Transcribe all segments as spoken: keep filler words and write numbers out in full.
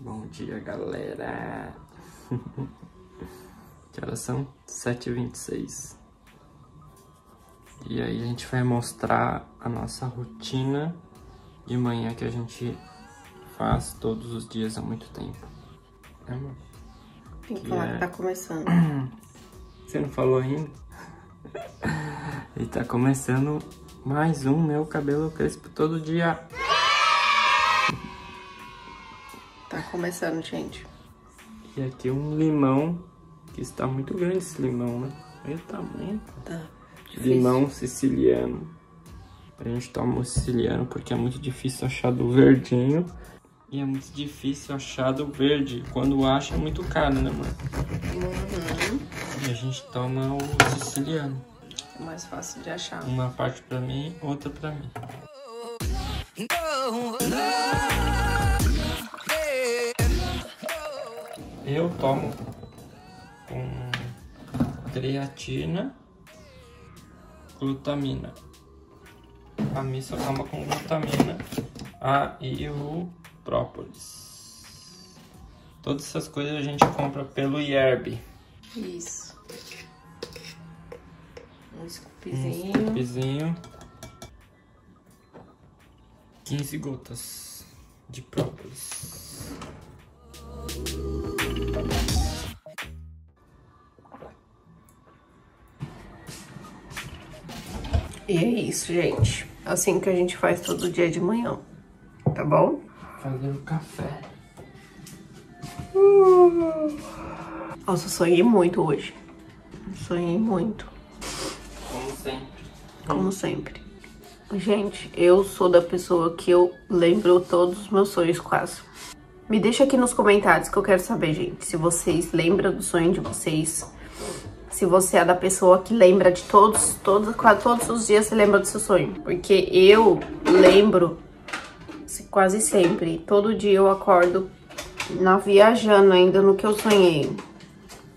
Bom dia, galera! Que horas são? sete e vinte e seis. E aí a gente vai mostrar a nossa rotina de manhã que a gente faz todos os dias há muito tempo. Né, amor? Tem que falar que tá começando. Você não falou ainda? E tá começando mais um Meu Cabelo Crespo Todo Dia! Tá começando, gente. E aqui um limão, que está muito grande esse limão, né? Olha o tamanho. Tá difícil. Limão siciliano. A gente toma o siciliano porque é muito difícil achar do verdinho. E é muito difícil achar do verde. Quando acha é muito caro, né, mãe? Uhum. E a gente toma o siciliano. É mais fácil de achar. Uma parte pra mim, outra pra mim. Eu tomo com creatina, glutamina. A Mi só toma com glutamina, a e o própolis. Todas essas coisas a gente compra pelo iHerb. Isso. Um scoopzinho. Um scoopzinho. quinze gotas de própolis. E é isso, gente. Assim que a gente faz todo dia de manhã, tá bom? Fazer o café. Hum. Nossa, eu sonhei muito hoje. Sonhei muito. Como sempre. Como sempre. Gente, eu sou da pessoa que eu lembro todos os meus sonhos quase. Me deixa aqui nos comentários que eu quero saber, gente, se vocês lembram do sonho de vocês. Se você é da pessoa que lembra de todos, todos, quase todos os dias você lembra do seu sonho. Porque eu lembro quase sempre. Todo dia eu acordo na viajando ainda no que eu sonhei.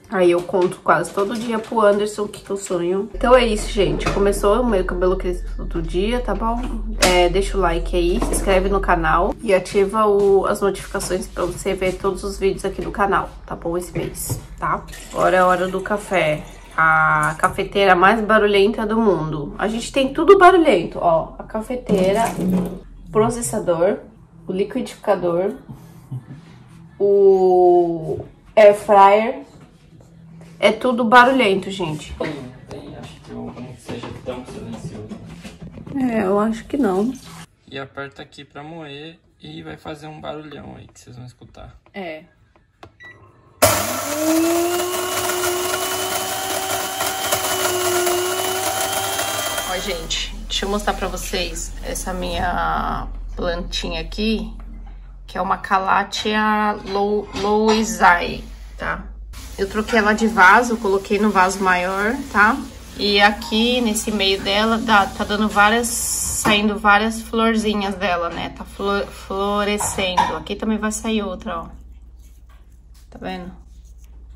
Aí eu conto quase todo dia pro Anderson o que, que eu sonho. Então é isso, gente. Começou o Meu Cabelo Crespo Todo Dia, tá bom? É, deixa o like aí, se inscreve no canal e ativa o, as notificações pra você ver todos os vídeos aqui do canal, tá bom? Esse mês, tá? Agora é a hora do café. A cafeteira mais barulhenta do mundo. A gente tem tudo barulhento, ó. A cafeteira, o processador, o liquidificador, o air fryer. É tudo barulhento, gente. Tem, acho que eu não seja tão silencioso. É, eu acho que não. E aperta aqui pra moer e vai fazer um barulhão aí que vocês vão escutar. É. Ó, gente, deixa eu mostrar pra vocês essa minha plantinha aqui, que é uma Calathea louisae, tá? Eu troquei ela de vaso, coloquei no vaso maior, tá? E aqui, nesse meio dela, dá, tá dando várias... Saindo várias florzinhas dela, né? Tá flor, florescendo. Aqui também vai sair outra, ó. Tá vendo?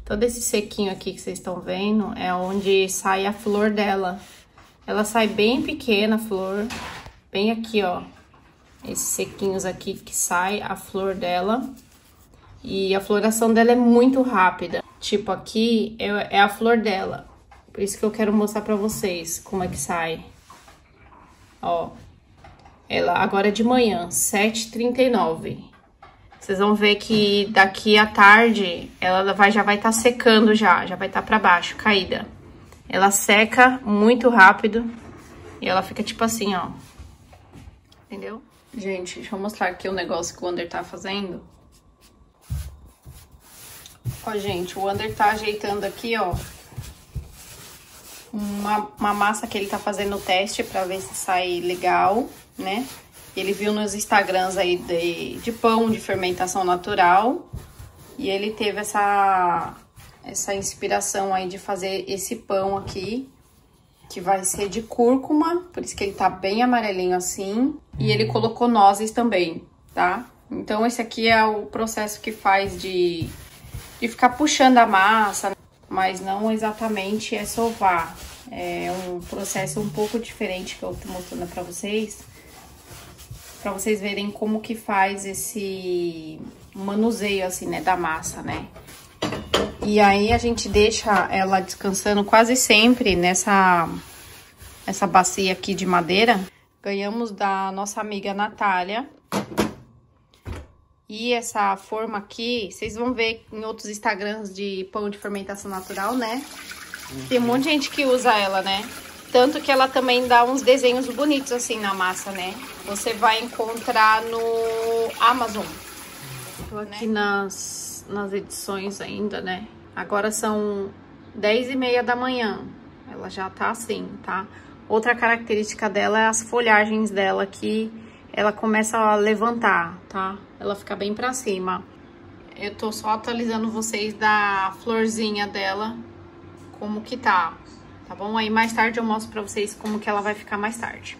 Todo esse sequinho aqui que vocês estão vendo é onde sai a flor dela. Ela sai bem pequena, a flor. Bem aqui, ó. Esses sequinhos aqui que sai a flor dela. E a floração dela é muito rápida. Tipo, aqui é a flor dela. Por isso que eu quero mostrar pra vocês como é que sai. Ó. Ela agora é de manhã, sete e trinta e nove. Vocês vão ver que daqui à tarde ela vai, já vai estar tá secando já. Já vai estar tá pra baixo, caída. Ela seca muito rápido. E ela fica tipo assim, ó. Entendeu? Gente, deixa eu mostrar aqui o negócio que o Wander tá fazendo. Ó, gente, o Wander tá ajeitando aqui, ó. uma, uma massa que ele tá fazendo o teste pra ver se sai legal, né? Ele viu nos Instagrams aí de, de pão de fermentação natural e ele teve essa, essa inspiração aí de fazer esse pão aqui, que vai ser de cúrcuma, por isso que ele tá bem amarelinho assim. E ele colocou nozes também, tá? Então esse aqui é o processo que faz de, de ficar puxando a massa, mas não exatamente é sovar. É um processo um pouco diferente que eu tô mostrando pra vocês, pra vocês verem como que faz esse manuseio, assim, né, da massa, né? E aí a gente deixa ela descansando quase sempre nessa essa bacia aqui de madeira. Ganhamos da nossa amiga Natália. E essa forma aqui, vocês vão ver em outros Instagrams de pão de fermentação natural, né? Tem um monte de gente que usa ela, né? Tanto que ela também dá uns desenhos bonitos assim na massa, né? Você vai encontrar no Amazon. Tô aqui, né, nas, nas edições ainda, né? Agora são dez e meia da manhã. Ela já tá assim, tá? Outra característica dela é as folhagens dela que ela começa a levantar, tá? Ela fica bem pra cima. Eu tô só atualizando vocês da florzinha dela, como que tá. Tá bom? Aí mais tarde eu mostro pra vocês como que ela vai ficar mais tarde.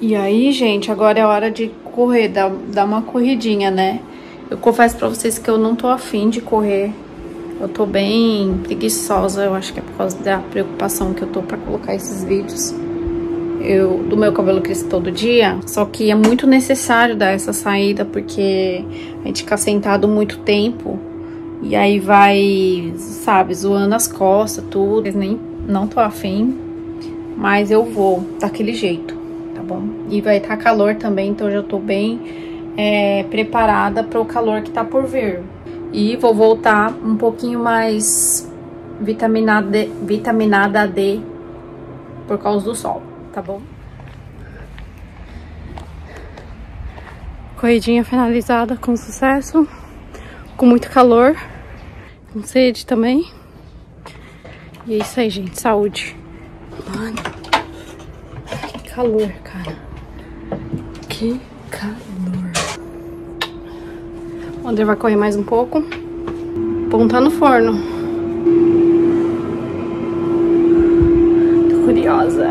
E aí, gente, agora é hora de correr, dar, dar uma corridinha, né? Eu confesso pra vocês que eu não tô afim de correr. Eu tô bem preguiçosa, eu acho que é por causa da preocupação que eu tô pra colocar esses vídeos. Eu, do meu cabelo cresce todo dia, só que é muito necessário dar essa saída, porque a gente fica sentado muito tempo, e aí vai, sabe, zoando as costas, tudo, nem... Não tô afim, mas eu vou daquele jeito, tá bom? E vai estar calor também, então já tô bem é, preparada para o calor que tá por vir. E vou voltar um pouquinho mais vitaminada, vitaminada D por causa do sol, tá bom? Corridinha finalizada com sucesso, com muito calor, com sede também. E é isso aí, gente. Saúde. Mano, que calor, cara. Que calor. O André vai correr mais um pouco. O pão tá no forno. Tô curiosa.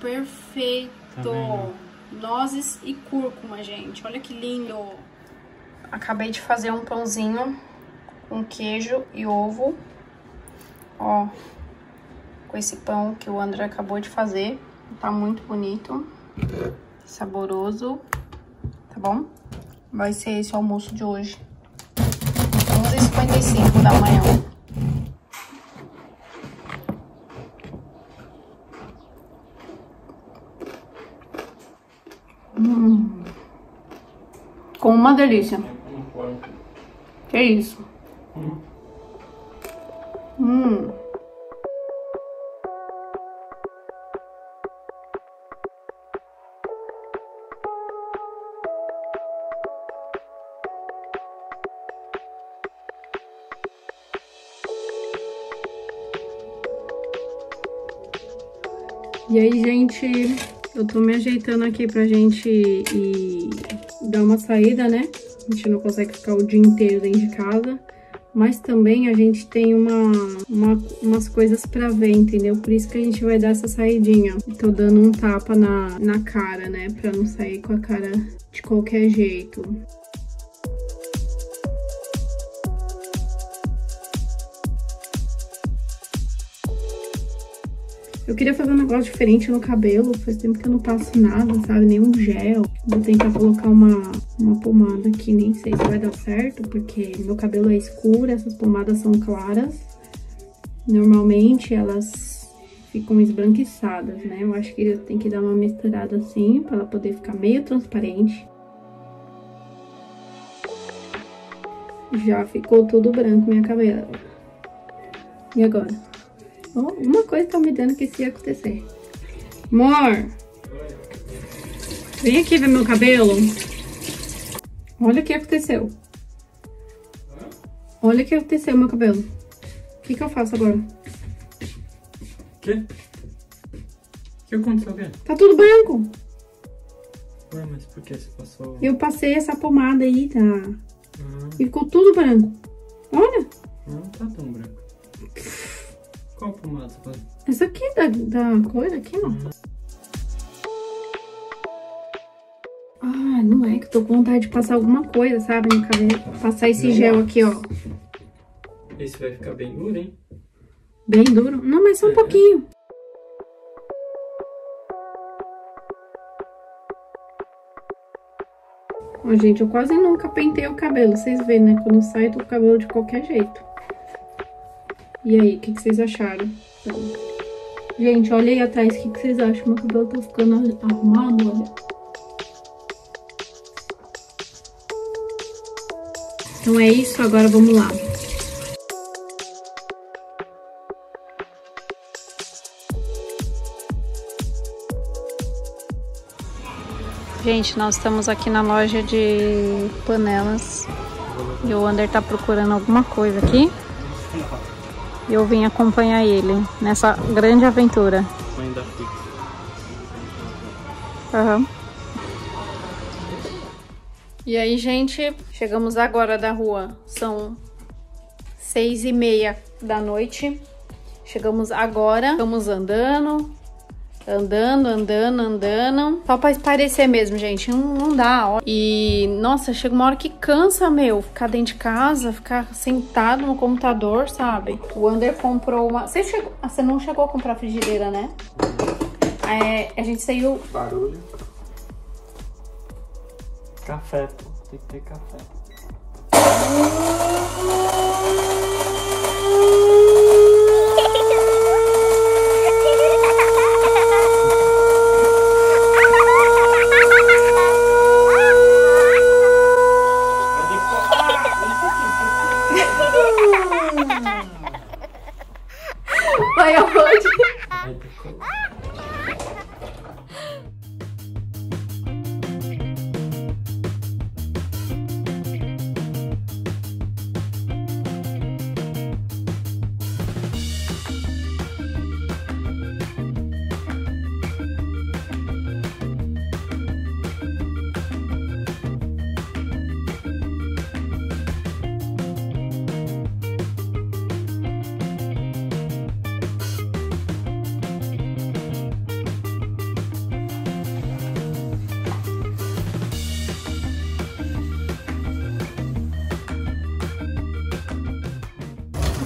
Perfeito! Nozes e cúrcuma, gente. Olha que lindo! Acabei de fazer um pãozinho com queijo e ovo. Ó, com esse pão que o André acabou de fazer. Tá muito bonito. Saboroso. Tá bom? Vai ser esse o almoço de hoje. onze e cinquenta e cinco da manhã. Hum. Com uma delícia. Que isso? Hum. Hum. E aí, gente? Eu tô me ajeitando aqui pra gente ir dar uma saída, né? A gente não consegue ficar o dia inteiro dentro de casa. Mas também a gente tem uma, uma, umas coisas pra ver, entendeu? Por isso que a gente vai dar essa saidinha. Tô dando um tapa na, na cara, né? Pra não sair com a cara de qualquer jeito. Eu queria fazer um negócio diferente no cabelo, faz tempo que eu não passo nada, sabe, nenhum gel. Vou tentar colocar uma, uma pomada aqui, nem sei se vai dar certo, porque meu cabelo é escuro, essas pomadas são claras. Normalmente elas ficam esbranquiçadas, né? Eu acho que tem que dar uma misturada assim, pra ela poder ficar meio transparente. já ficou tudo branco minha cabela. E agora? Bom, uma coisa tá me dando que se acontecer. Amor, vem aqui ver meu cabelo. Olha o que aconteceu. Olha o que aconteceu meu cabelo. O que que eu faço agora? O quê? O que aconteceu? Tá tudo branco. Ué, mas por que você passou? Eu passei essa pomada aí, tá? Ah. E ficou tudo branco. Olha. Não tá tão branco. Qual pomada você passou? Essa aqui da, da coisa aqui, ó. Uhum. Ah, não é que eu tô com vontade de passar alguma coisa, sabe? No cabelo. Passar esse não, gel aqui, ó. Esse vai ficar bem duro, hein? Bem duro? Não, mas só um é. pouquinho. Ó, gente, eu quase nunca penteio o cabelo. Vocês veem, né? Quando sai do cabelo de qualquer jeito. E aí, o que, que vocês acharam? Então, gente, olha aí atrás. O que, que vocês acham? Meu cabelo tá ficando arrumado, olha. Então é isso, agora vamos lá. Gente, nós estamos aqui na loja de panelas e o Ander tá procurando alguma coisa aqui. E eu vim acompanhar ele nessa grande aventura. Aham. E aí, gente, chegamos agora da rua, são seis e meia da noite, chegamos agora, estamos andando, andando, andando, andando, só pra esparecer mesmo, gente, não, não dá, ó. E, nossa, chega uma hora que cansa, meu, ficar dentro de casa, ficar sentado no computador, sabe? O Ander comprou uma... Você, chegou... ah, você não chegou a comprar frigideira, né? É, a gente saiu... Barulho. Café, pô. Tem que ter café. Vai aonde? Vai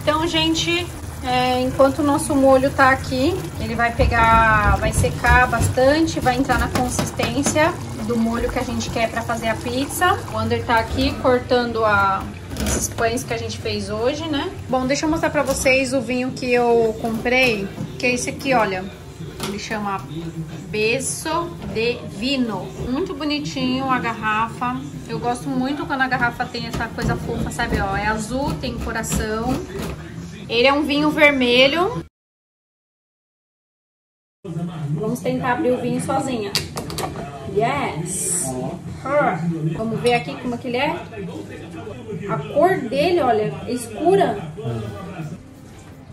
Então, gente, é, enquanto o nosso molho tá aqui, ele vai pegar, vai secar bastante, vai entrar na consistência do molho que a gente quer para fazer a pizza. O Ander tá aqui cortando a, esses pães que a gente fez hoje, né? Bom, deixa eu mostrar pra vocês o vinho que eu comprei, que é esse aqui, olha. Ele chama Bezzo di Vino. Muito bonitinho a garrafa. Eu gosto muito quando a garrafa tem essa coisa fofa, sabe? Ó, é azul, tem coração. Ele é um vinho vermelho. Vamos tentar abrir o vinho sozinha. Yes! Her. Vamos ver aqui como que ele é. A cor dele, olha, é escura.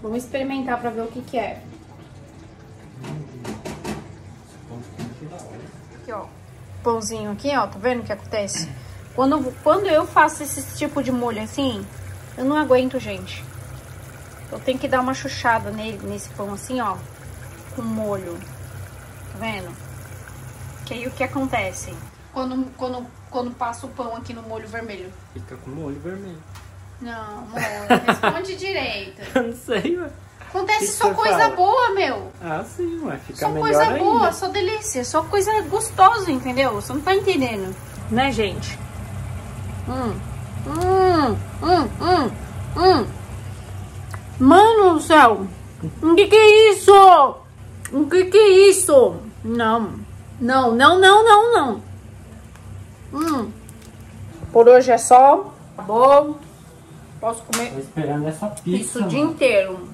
Vamos experimentar pra ver o que que é. Aqui, ó, pãozinho aqui, ó, tá vendo o que acontece? Quando, quando eu faço esse tipo de molho assim, eu não aguento, gente. Eu tenho que dar uma chuchada nele, nesse pão assim, ó, com molho, tá vendo? Que aí o que acontece? Quando, quando, quando passo o pão aqui no molho vermelho. Fica com molho vermelho. Não, amor, responde direito. Eu não sei, mano. Acontece só coisa fala? boa, meu. Ah, sim, mas fica só melhor ainda. Só coisa boa, só delícia, só coisa gostosa, entendeu? Você não tá entendendo. Né, gente? Hum, hum, hum, hum, hum. Mano do céu, o que que é isso? O que que é isso? Não, não, não, não, não, não. Hum. Por hoje é só. Tá bom. Posso comer Tô esperando essa pizza, isso o dia mano. inteiro.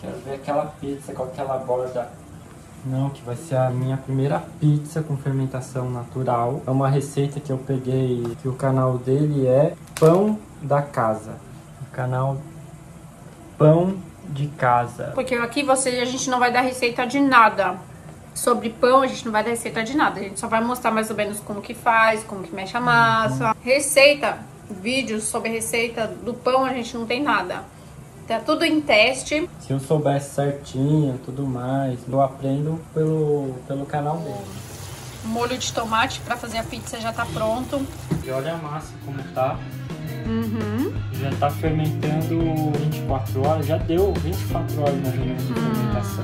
Quero ver aquela pizza com aquela borda. Não, que vai ser a minha primeira pizza com fermentação natural. É uma receita que eu peguei, que o canal dele é Pão da Casa. O canal Pão de Casa. Porque aqui você, a gente não vai dar receita de nada. Sobre pão, a gente não vai dar receita de nada. A gente só vai mostrar mais ou menos como que faz, como que mexe a massa. Uhum. Receita, vídeos sobre receita do pão, a gente não tem nada. Tá tudo em teste. Se eu soubesse certinho, tudo mais, eu aprendo pelo, pelo canal dele. O molho de tomate pra fazer a pizza já tá pronto. E olha a massa como tá. Uhum. Já tá fermentando vinte e quatro horas. Já deu vinte e quatro horas mais ou menos de fermentação.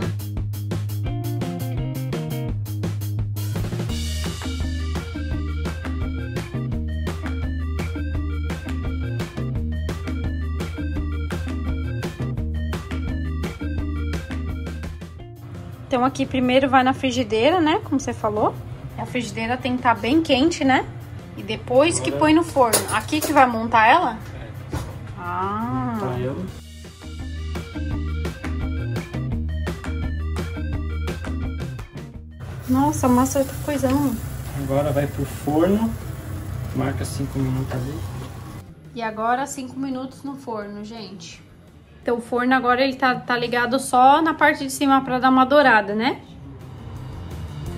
Então aqui primeiro vai na frigideira, né? Como você falou. A frigideira tem que estar bem quente, né? E depois que põe no forno. Aqui que vai montar ela? É. Ah. Montar ela. Nossa, a massa tá coisando. Agora vai pro forno. Marca cinco minutos ali. E agora cinco minutos no forno, gente. Então o forno agora ele tá, tá ligado só na parte de cima pra dar uma dourada, né?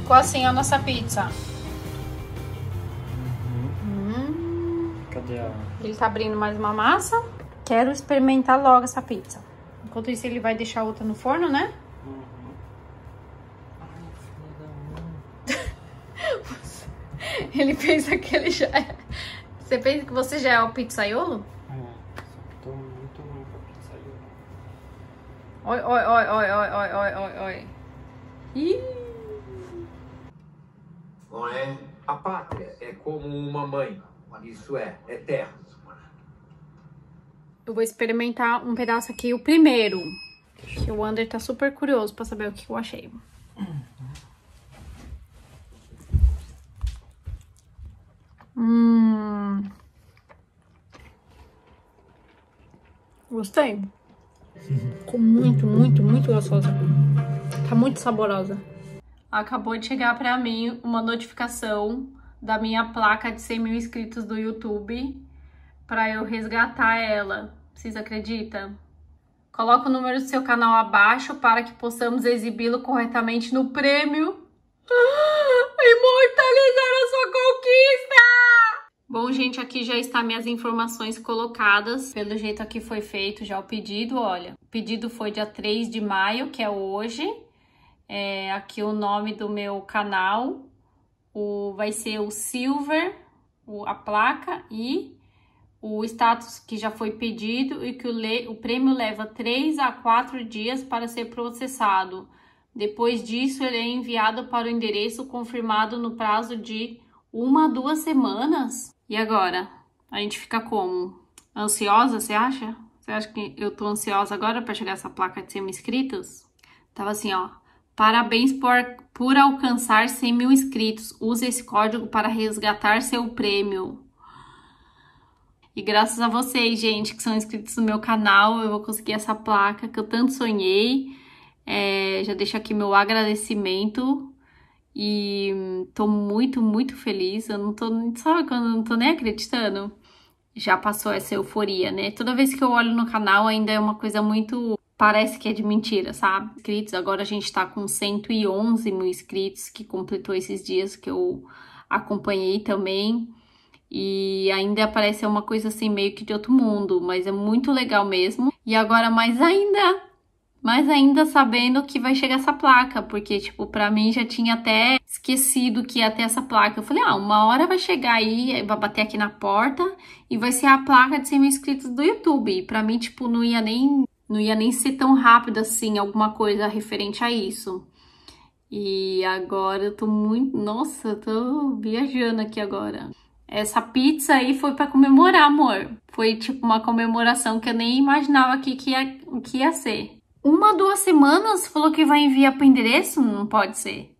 Ficou assim a nossa pizza. Ele tá abrindo mais uma massa. Quero experimentar logo essa pizza. Enquanto isso, ele vai deixar outra no forno, né? Uhum. Ele pensa que ele já é... Você pensa que você já é o pizzaiolo? É, só tô muito ruim pra pizzaiolo. Oi, oi, oi, oi, oi, oi, oi, oi. Ih! Não é? A pátria é como uma mãe. Isso é eterno. Eu vou experimentar um pedaço aqui, o primeiro. Que o Ander tá super curioso pra saber o que eu achei. Hum. Gostei. Ficou muito, muito, muito gostosa. Tá muito saborosa. Acabou de chegar pra mim uma notificação da minha placa de cem mil inscritos do YouTube para eu resgatar ela. Vocês acreditam? Coloca o número do seu canal abaixo para que possamos exibi-lo corretamente no prêmio. Ah, imortalizar a sua conquista! Bom, gente, aqui já está minhas informações colocadas. Pelo jeito aqui foi feito já o pedido, olha. O pedido foi dia três de maio, que é hoje. É, aqui o nome do meu canal. O, vai ser o silver, o, a placa e o status que já foi pedido e que o, le, o prêmio leva três a quatro dias para ser processado. Depois disso, ele é enviado para o endereço confirmado no prazo de uma a duas semanas. E agora? A gente fica como? Ansiosa, você acha? Você acha que eu tô ansiosa agora para chegar essa placa de cem mil inscritos? Tava assim, ó. Parabéns por... Por alcançar cem mil inscritos, use esse código para resgatar seu prêmio. E graças a vocês, gente, que são inscritos no meu canal, eu vou conseguir essa placa que eu tanto sonhei. É, já deixo aqui meu agradecimento. E tô muito, muito feliz. Eu não tô, sabe quando eu não tô nem acreditando? Já passou essa euforia, né? Toda vez que eu olho no canal, ainda é uma coisa muito... Parece que é de mentira, sabe? Inscritos, agora a gente tá com cento e onze mil inscritos, que completou esses dias que eu acompanhei também. E ainda parece uma coisa assim, meio que de outro mundo, mas é muito legal mesmo. E agora mais ainda, mais ainda sabendo que vai chegar essa placa, porque, tipo, pra mim já tinha até esquecido que ia ter essa placa. Eu falei, ah, uma hora vai chegar aí, vai bater aqui na porta e vai ser a placa de cem mil inscritos do YouTube. E pra mim, tipo, não ia nem... Não ia nem ser tão rápido assim, alguma coisa referente a isso. E agora eu tô muito... Nossa, eu tô viajando aqui agora. Essa pizza aí foi pra comemorar, amor. Foi tipo uma comemoração que eu nem imaginava aqui que ia, que ia ser. Uma, duas semanas? Falou que vai enviar pro endereço? Não pode ser.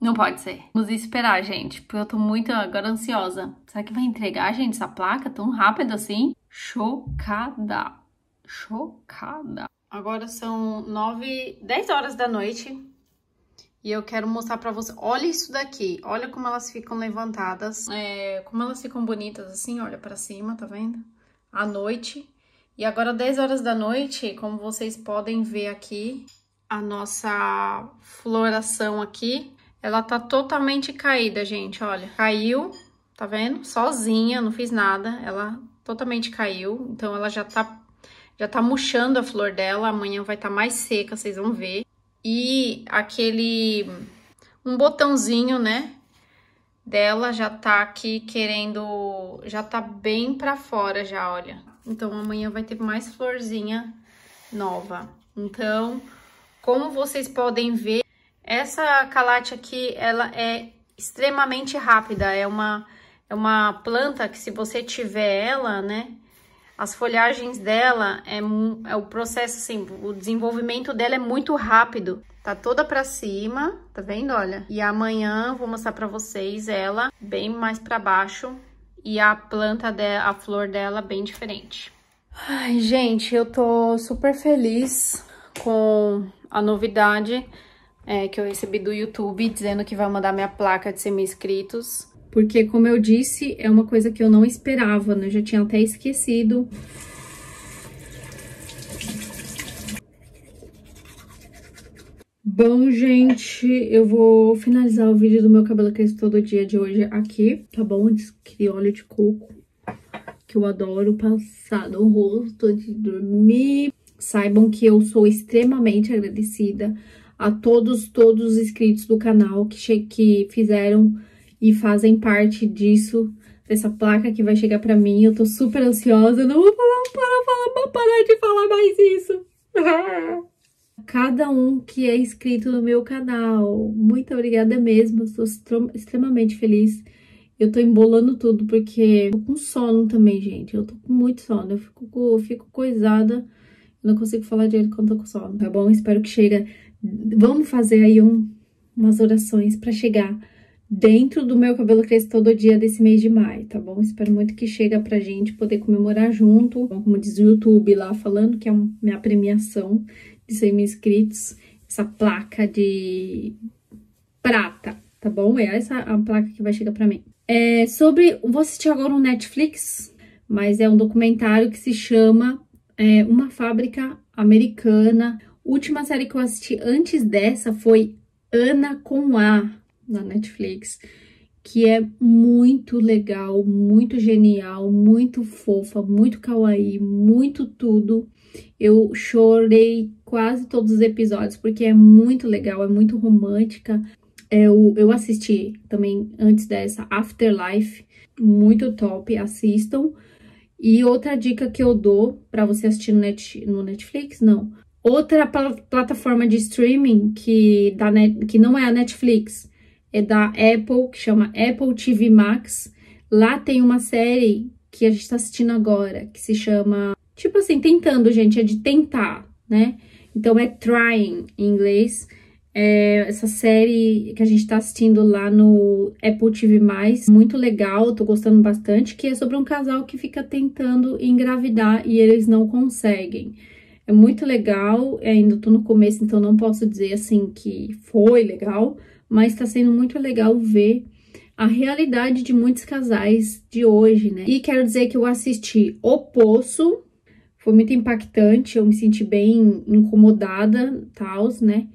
Não pode ser. Vamos esperar, gente, porque eu tô muito agora ansiosa. Será que vai entregar, gente, essa placa tão rápido assim? Chocada. Chocada. Agora são nove, dez horas da noite e eu quero mostrar pra vocês. Olha isso daqui, olha como elas ficam levantadas. É, como elas ficam bonitas assim, olha pra cima, tá vendo? À noite. E agora dez horas da noite, como vocês podem ver aqui, a nossa floração aqui, ela tá totalmente caída, gente, olha. Caiu, tá vendo? Sozinha, não fiz nada, ela totalmente caiu. Então, ela já tá, já tá murchando a flor dela, amanhã vai tá mais seca, vocês vão ver. E aquele, um botãozinho, né, dela já tá aqui querendo, já tá bem pra fora já, olha. Então, amanhã vai ter mais florzinha nova. Então, como vocês podem ver, essa Calathea aqui, ela é extremamente rápida, é uma, é uma planta que se você tiver ela, né, as folhagens dela, é, é o processo assim, o desenvolvimento dela é muito rápido. Tá toda pra cima, tá vendo, olha? E amanhã vou mostrar pra vocês ela bem mais pra baixo e a planta, de, a flor dela bem diferente. Ai, gente, eu tô super feliz com a novidade. É, que eu recebi do YouTube, dizendo que vai mandar minha placa de semi-inscritos. Porque, como eu disse, é uma coisa que eu não esperava, né? Eu já tinha até esquecido. Bom, gente, eu vou finalizar o vídeo do meu cabelo cresce todo dia de hoje aqui, tá bom? Aquele óleo de coco, que eu adoro passar no rosto antes de dormir. Saibam que eu sou extremamente agradecida a todos, todos os inscritos do canal que, que fizeram e fazem parte disso, dessa placa que vai chegar pra mim. Eu tô super ansiosa, não vou parar, parar, parar, parar, parar de falar mais isso. Cada um que é inscrito no meu canal, muito obrigada mesmo, eu sou extremamente feliz. Eu tô embolando tudo porque eu tô com sono também, gente, eu tô com muito sono, eu fico, eu fico coisada, eu não consigo falar direito quando tô com sono, tá bom? Espero que chegue. Vamos fazer aí um, umas orações pra chegar dentro do meu cabelo cresce todo dia desse mês de maio, tá bom? Espero muito que chegue pra gente poder comemorar junto. Como diz o YouTube lá, falando que é um, minha premiação de cem mil inscritos. Essa placa de prata, tá bom? É essa a placa que vai chegar pra mim. É sobre... Vou assistir agora um Netflix, mas é um documentário que se chama é, Uma Fábrica Americana. Última série que eu assisti antes dessa foi Ana com A, na Netflix, que é muito legal, muito genial, muito fofa, muito kawaii, muito tudo. Eu chorei quase todos os episódios, porque é muito legal, é muito romântica. Eu, eu assisti também antes dessa Afterlife, muito top, assistam. E outra dica que eu dou pra você assistir no, net, no Netflix, não... Outra pl plataforma de streaming que, da net, que não é a Netflix, é da Apple, que chama Apple T V mais. Lá tem uma série que a gente tá assistindo agora, que se chama... Tipo assim, tentando, gente, é de tentar, né? Então é Trying, em inglês. É essa série que a gente tá assistindo lá no Apple T V mais, muito legal, tô gostando bastante, que é sobre um casal que fica tentando engravidar e eles não conseguem. É muito legal, ainda tô no começo, então não posso dizer assim que foi legal, mas tá sendo muito legal ver a realidade de muitos casais de hoje, né? E quero dizer que eu assisti O Poço, foi muito impactante, eu me senti bem incomodada, tals, né?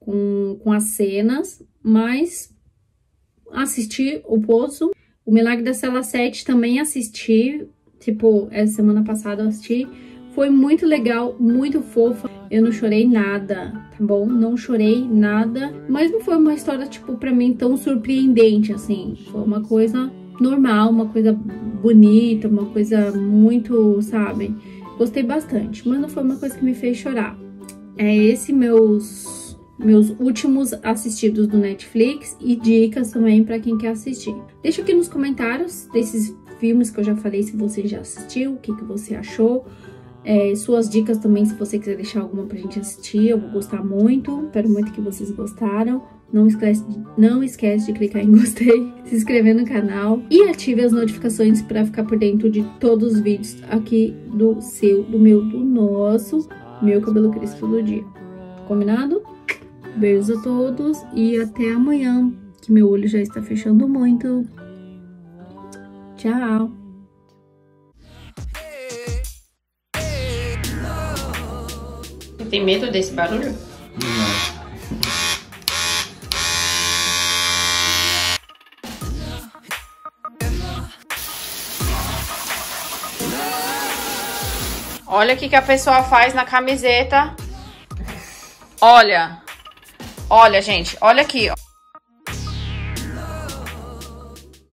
Com, com as cenas, mas assisti O Poço. O Milagre da Cela sete também assisti, tipo, essa semana passada eu assisti. Foi muito legal, muito fofa. Eu não chorei nada, tá bom? Não chorei nada. Mas não foi uma história, tipo, pra mim tão surpreendente, assim. Foi uma coisa normal, uma coisa bonita, uma coisa muito, sabe? Gostei bastante, mas não foi uma coisa que me fez chorar. É esse meus, meus últimos assistidos do Netflix e dicas também pra quem quer assistir. Deixa aqui nos comentários desses filmes que eu já falei, se você já assistiu, o que, que você achou. É, suas dicas também, se você quiser deixar alguma pra gente assistir, eu vou gostar muito. Espero muito que vocês gostaram. Não esquece, não esquece de clicar em gostei, se inscrever no canal e ative as notificações para ficar por dentro de todos os vídeos aqui do seu, do meu, do nosso, meu Cabelo Crespo do dia. Combinado? Beijos a todos e até amanhã, que meu olho já está fechando muito. Tchau! Você tem medo desse barulho? Não. Olha o que que a pessoa faz na camiseta. Olha. Olha, gente. Olha aqui, ó.